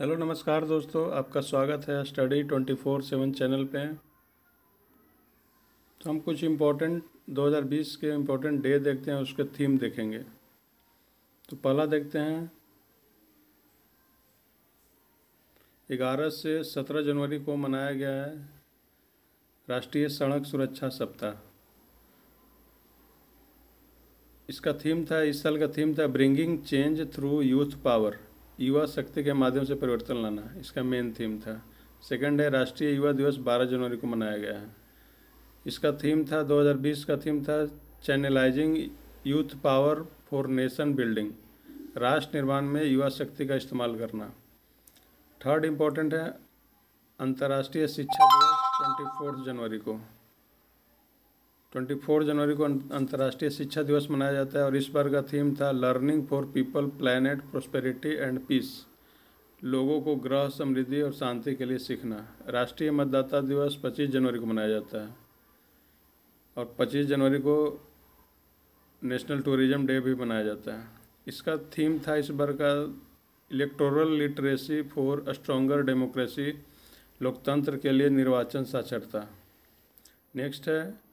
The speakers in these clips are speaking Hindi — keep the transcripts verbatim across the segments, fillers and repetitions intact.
हेलो नमस्कार दोस्तों, आपका स्वागत है study two four seven channel पे। तो हम कुछ इम्पोर्टेंट दो हज़ार बीस के इम्पोर्टेंट डे देखते हैं, उसके थीम देखेंगे। तो पहला देखते हैं ग्यारह से सत्रह जनवरी को मनाया गया है राष्ट्रीय सड़क सुरक्षा सप्ताह। इसका थीम था, इस साल का थीम था bringing change through youth power, युवा शक्ति के माध्यम से परिवर्तन लाना, इसका मेन थीम था। सेकंड है राष्ट्रीय युवा दिवस बारह जनवरी को मनाया गया है। इसका थीम था दो हज़ार बीस का थीम था channelising youth power for nation building, राष्ट्र निर्माण में युवा शक्ति का इस्तेमाल करना। थर्ड इम्पोर्टेंट है अंतर्राष्ट्रीय शिक्षा दिवस चौबीस जनवरी को। चौबीस जनवरी को अंतर्राष्ट्रीय शिक्षा दिवस मनाया जाता है और इस बार का थीम था learning for people, planet, prosperity and peace, लोगों को ग्रह, समृद्धि और शांति के लिए सीखना। राष्ट्रीय मतदाता दिवस पच्चीस जनवरी को मनाया जाता है और पच्चीस जनवरी को नेशनल टूरिज्म डे भी मनाया जाता है। इसका थीम था इस बार का electoral literacy for stronger democracy, लोकतंत्र के लिए निर्वाचन साक्षरता। नेक्स्ट है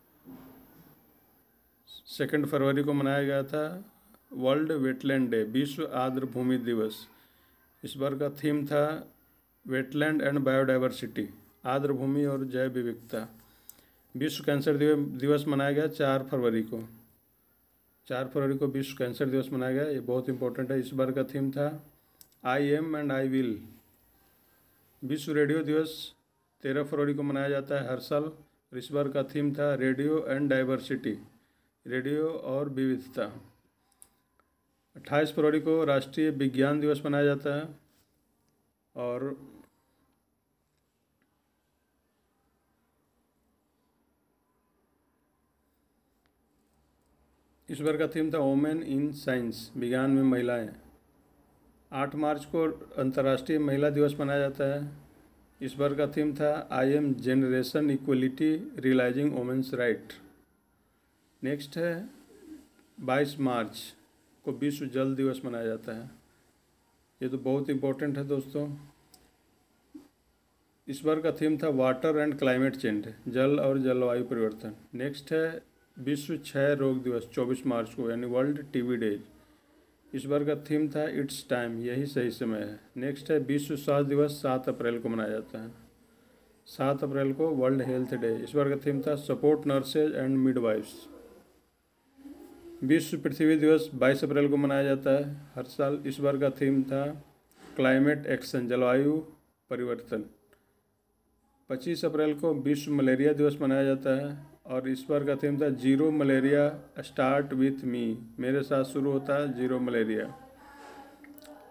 सेकेंड फरवरी को मनाया गया था वर्ल्ड वेटलैंड डे, विश्व आर्द्र भूमि दिवस। इस बार का थीम था वेटलैंड एंड बायोडाइवर्सिटी, आर्द्र भूमि और जैव विविधता। विश्व कैंसर दिवस मनाया गया चार फरवरी को चार फरवरी को विश्व कैंसर दिवस मनाया गया। ये बहुत इंपॉर्टेंट है। इस बार का थीम था I am and I will. विश्व रेडियो दिवस तेरह फरवरी को मनाया जाता है हर साल। इस बार का थीम था रेडियो एंड डाइवर्सिटी, रेडियो और विविधता। अट्ठाईस फरवरी को राष्ट्रीय विज्ञान दिवस मनाया जाता है और इस बार का थीम था वोमेन इन साइंस, विज्ञान में महिलाएं। आठ मार्च को अंतर्राष्ट्रीय महिला दिवस मनाया जाता है। इस बार का थीम था I am generation equality, realising women's right. Next है बाईस मार्च को विश्व जल दिवस मनाया जाता है। ये तो बहुत इम्पोर्टेंट है दोस्तों। इस बार का थीम था वाटर एंड क्लाइमेट चेंज, जल और जलवायु परिवर्तन। नेक्स्ट है विश्व क्षय रोग दिवस चौबीस मार्च को, यानी वर्ल्ड टीबी डे। इस बार का थीम था इट्स टाइम, यही सही समय है। नेक्स्ट है विश्व स्वास्थ्य दिवस सात अप्रैल को मनाया जाता है, सात अप्रैल को वर्ल्ड हेल्थ डे। इस बार का थीम था सपोर्ट नर्सेज एंड मिडवाइफ्स। विश्व पृथ्वी दिवस बाईस अप्रैल को मनाया जाता है हर साल। इस बार का थीम था क्लाइमेट एक्शन, जलवायु परिवर्तन। पच्चीस अप्रैल को विश्व मलेरिया दिवस मनाया जाता है और इस बार का थीम था zero malaria start with me, मेरे साथ शुरू होता है जीरो मलेरिया।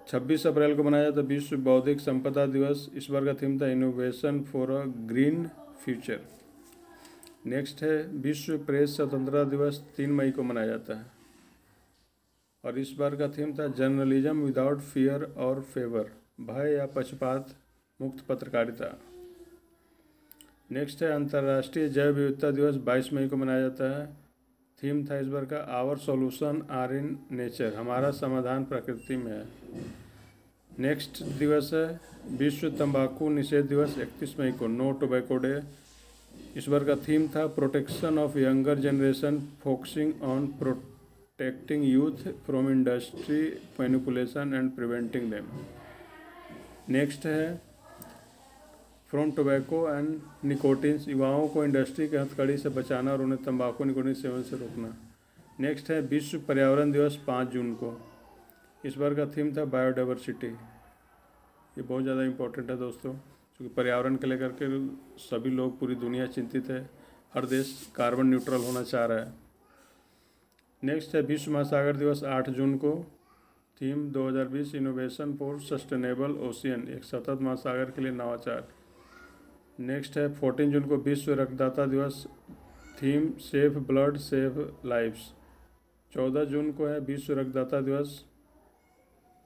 छब्बीस अप्रैल को मनाया जाता है विश्व बौद्धिक संपदा दिवस। इस बार का थीम था innovation for a green future. Next है विश्व प्रेस स्वतंत्रता दिवस तीन मई को मनाया जाता है और इस बार का थीम था जर्नलिज्म विदाउट फियर और फेवर, भय या पक्षपात मुक्त पत्रकारिता। नेक्स्ट है अंतर्राष्ट्रीय जैव विविधता दिवस बाईस मई को मनाया जाता है। थीम था इस बार का our solution are in nature, हमारा समाधान प्रकृति में है। नेक्स्ट दिवस है विश्व तंबाकू निषेध दिवस इकतीस मई को, नो टोबैको डे। इस बार का थीम था protection of younger generation, focusing on protecting youth from industry manipulation and preventing them. Next है फ्रॉम टोबैको एंड निकोटिन, युवाओं को इंडस्ट्री के हथकड़ी से बचाना और उन्हें तंबाकू निकोटिन सेवन से रोकना। नेक्स्ट है विश्व पर्यावरण दिवस पाँच जून को। इस बार का थीम था बायोडाइवर्सिटी। ये बहुत ज़्यादा इम्पोर्टेंट है दोस्तों, क्योंकि पर्यावरण के लेकर के सभी लोग, पूरी दुनिया चिंतित है, हर देश कार्बन न्यूट्रल होना चाह रहा है। नेक्स्ट है विश्व महासागर दिवस आठ जून को। थीम दो हज़ार बीस इनोवेशन फॉर सस्टेनेबल ओशियन, एक सतत महासागर के लिए नवाचार। नेक्स्ट है चौदह जून को विश्व रक्तदाता दिवस। Theme safe blood safe lifes, चौदह जून को है विश्व रक्तदाता दिवस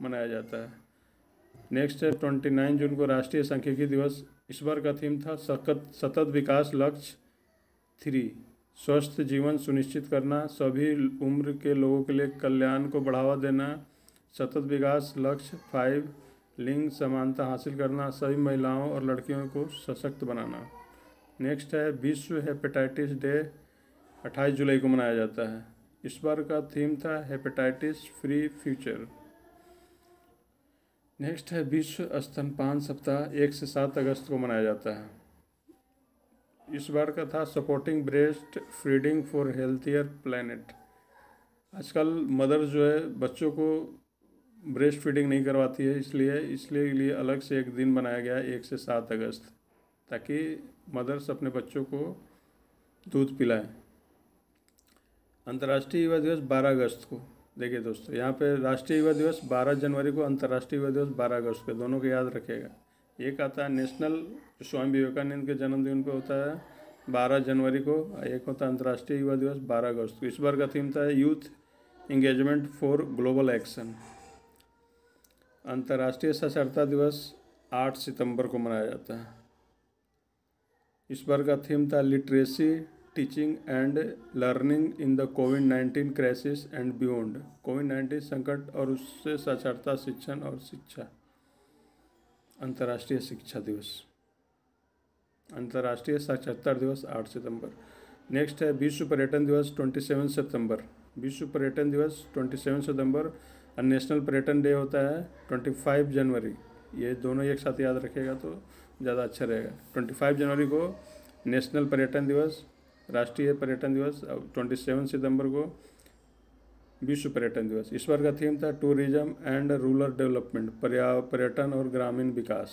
मनाया जाता है। नेक्स्ट है उनतीस जून को राष्ट्रीय सांख्यिकी दिवस। इस बार का थीम था सतत सतत विकास लक्ष्य थ्री, स्वस्थ जीवन सुनिश्चित करना, सभी उम्र के लोगों के लिए कल्याण को बढ़ावा देना। सतत विकास लक्ष्य फाइव, लिंग समानता हासिल करना, सभी महिलाओं और लड़कियों को सशक्त बनाना। नेक्स्ट है विश्व हेपेटाइटिस डे अट्ठाईस जुलाई को मनाया जाता है। इस बार का थीम था हेपेटाइटिस फ्री फ्यूचर। नेक्स्ट है विश्व स्तनपान सप्ताह एक से सात अगस्त को मनाया जाता है। इस बार का था supporting breast feeding for healthier planet. आजकल मदर जो है बच्चों को ब्रेस्ट फीडिंग नहीं करवाती है, इसलिए इसलिए लिए अलग से एक दिन बनाया गया है एक से सात अगस्त, ताकि मदर्स अपने बच्चों को दूध पिलाएं। अंतर्राष्ट्रीय युवा दिवस बारह अगस्त को। देखिए दोस्तों, यहाँ पे राष्ट्रीय युवा दिवस बारह जनवरी को, अंतर्राष्ट्रीय युवा दिवस बारह अगस्त को, दोनों को याद रखिएगा। एक आता है नेशनल, स्वामी विवेकानंद के जन्मदिन पे होता है बारह जनवरी को, एक होता है अंतर्राष्ट्रीय युवा दिवस बारह अगस्त को। इस बार का थीम था youth engagement for global action. अंतर्राष्ट्रीय साक्षरता दिवस आठ सितंबर को मनाया जाता है। इस बार का थीम था literacy teaching and learning in the COVID nineteen crisis and beyond. COVID nineteen संकट और उससे साक्षरता, शिक्षण और शिक्षा। अंतर्राष्ट्रीय शिक्षा दिवस, अंतर्राष्ट्रीय साक्षरता दिवस आठ सितंबर। नेक्स्ट है विश्व पर्यटन दिवस सत्ताईस सितंबर। विश्व पर्यटन दिवस सत्ताईस सितंबर और नेशनल पर्यटन डे होता है पच्चीस जनवरी। ये दोनों एक साथ याद रखेगा तो ज़्यादा अच्छा रहेगा। पच्चीस जनवरी को नेशनल पर्यटन दिवस, राष्ट्रीय पर्यटन दिवस, और सत्ताईस सितंबर को विश्व पर्यटन दिवस। इस बार का थीम था टूरिज्म एंड रूरल डेवलपमेंट, पर्यटन और ग्रामीण विकास।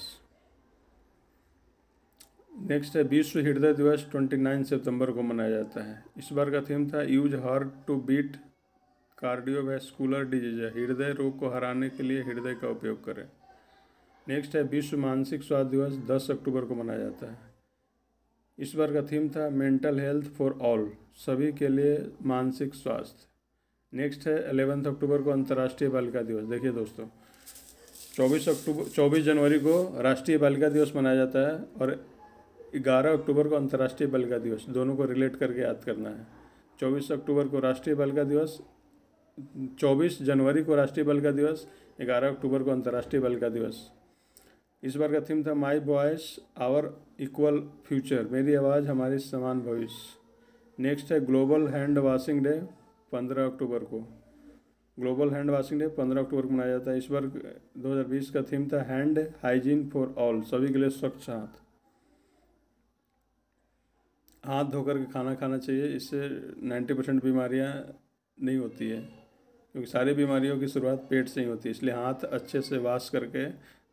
नेक्स्ट है विश्व हृदय दिवस उनतीस सितंबर को मनाया जाता है। इस बार का थीम था use heart to beat cardiovascular disease, हृदय रोग को हराने के लिए हृदय का उपयोग करें। नेक्स्ट है विश्व मानसिक स्वास्थ्य दिवस दस अक्टूबर को मनाया जाता है। इस बार का थीम था मेंटल हेल्थ फॉर ऑल, सभी के लिए मानसिक स्वास्थ्य। नेक्स्ट है ग्यारह अक्टूबर को अंतर्राष्ट्रीय बालिका दिवस। देखिए दोस्तों, चौबीस अक्टूबर चौबीस जनवरी को राष्ट्रीय बालिका दिवस मनाया जाता है और ग्यारह अक्टूबर को अंतर्राष्ट्रीय बालिका दिवस, दोनों को रिलेट करके याद करना है। चौबीस अक्टूबर को राष्ट्रीय बालिका दिवस, चौबीस जनवरी को राष्ट्रीय बालिका दिवस, ग्यारह अक्टूबर को अंतर्राष्ट्रीय बालिका दिवस। इस बार का थीम था my voice our equal future, मेरी आवाज़ हमारे समान भविष्य। नेक्स्ट है ग्लोबल हैंड वाशिंग डे पंद्रह अक्टूबर को। ग्लोबल हैंड वाशिंग डे पंद्रह अक्टूबर को मनाया जाता है। इस बार दो हज़ार बीस का थीम था हैंड हाइजीन फॉर ऑल, सभी के लिए स्वच्छ हाथ, हाथ धोकर के खाना खाना चाहिए, इससे नब्बे परसेंट बीमारियां नहीं होती है, क्योंकि सारी बीमारियों की शुरुआत पेट से ही होती है, इसलिए हाथ अच्छे से वॉश करके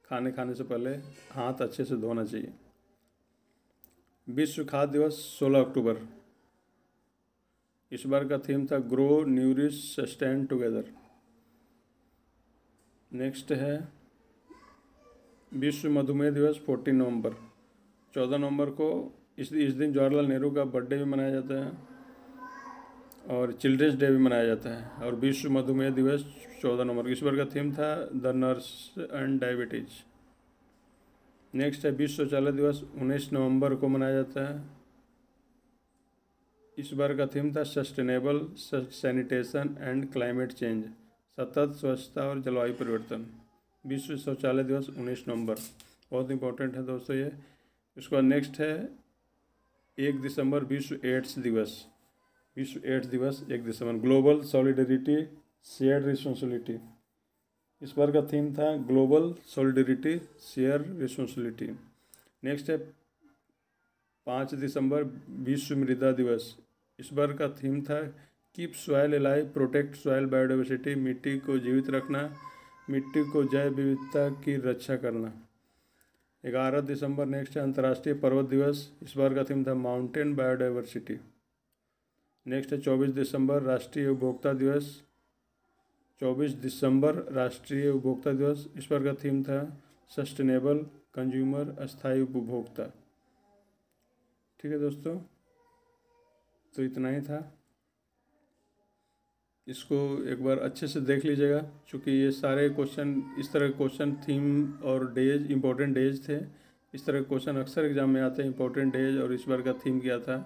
खाने खाने से पहले हाथ अच्छे से धोना चाहिए। विश्व खाद्य दिवस सोलह अक्टूबर। इस बार का थीम था grow nourish sustain together. Next है विश्व मधुमेह दिवस चौदह नवंबर। चौदह नवंबर को इस इस दिन जवाहरलाल नेहरू का बर्थडे भी मनाया जाता है और चिल्ड्रेंस डे भी मनाया जाता है, और विश्व मधुमेह दिवस चौदह नवंबर को। इस बार का थीम था the nurse and diabetes. Next है विश्व शौचालय दिवस उन्नीस नवंबर को मनाया जाता है। इस बार का थीम था sustainable sanitation and climate change, सतत स्वच्छता और जलवायु परिवर्तन। विश्व शौचालय दिवस उन्नीस नवंबर बहुत इंपॉर्टेंट है दोस्तों ये। उसके बाद नेक्स्ट है एक दिसंबर विश्व एड्स दिवस। विश्व एड्स दिवस एक दिसंबर। Global solidarity share responsibility. इस बार का थीम था global solidarity share responsibility. Next है पाँच दिसंबर विश्व मृदा दिवस। इस बार का थीम था keep soil alive, protect soil biodiversity, मिट्टी को जीवित रखना, मिट्टी को जैव विविधता की रक्षा करना। ग्यारह दिसंबर। नेक्स्ट है अंतर्राष्ट्रीय पर्वत दिवस। इस बार का थीम था माउंटेन बायोडाइवर्सिटी। नेक्स्ट है चौबीस दिसंबर राष्ट्रीय उपभोक्ता दिवस। चौबीस दिसंबर राष्ट्रीय उपभोक्ता दिवस। इस बार का थीम था सस्टेनेबल कंज्यूमर, अस्थायी उपभोक्ता। ठीक है दोस्तों, तो इतना ही था। इसको एक बार अच्छे से देख लीजिएगा, क्योंकि ये सारे क्वेश्चन, इस तरह के क्वेश्चन थीम और डेज, इम्पोर्टेंट डेज थे, इस तरह के क्वेश्चन अक्सर एग्जाम में आते हैं। इम्पोर्टेंट डेज और इस बार का थीम क्या था,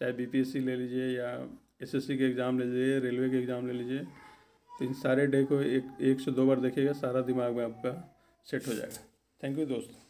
चाहे बीपीएससी ले लीजिए या एसएससी के एग्ज़ाम ले लीजिए, रेलवे के एग्ज़ाम ले लीजिए, तो इन सारे डे को एक एक से दो बार देखिएगा, सारा दिमाग में आपका सेट हो जाएगा। थैंक यू दोस्तों।